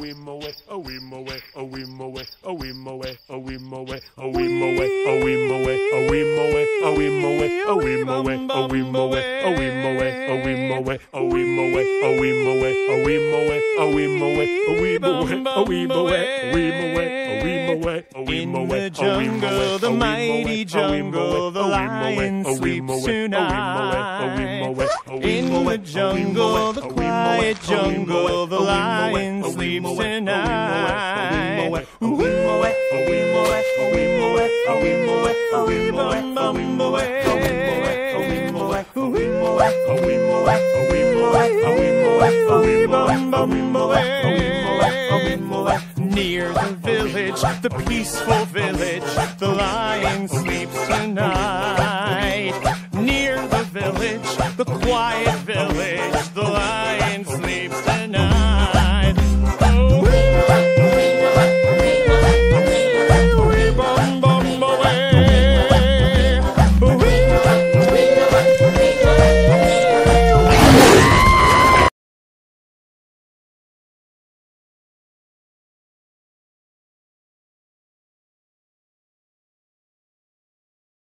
In the jungle, the mighty jungle, the lion sleeps tonight. In the jungle, the quiet jungle, the lion sleeps tonight. Near the village, the peaceful village, the lion sleeps tonight. Near the village, the quiet village, the lion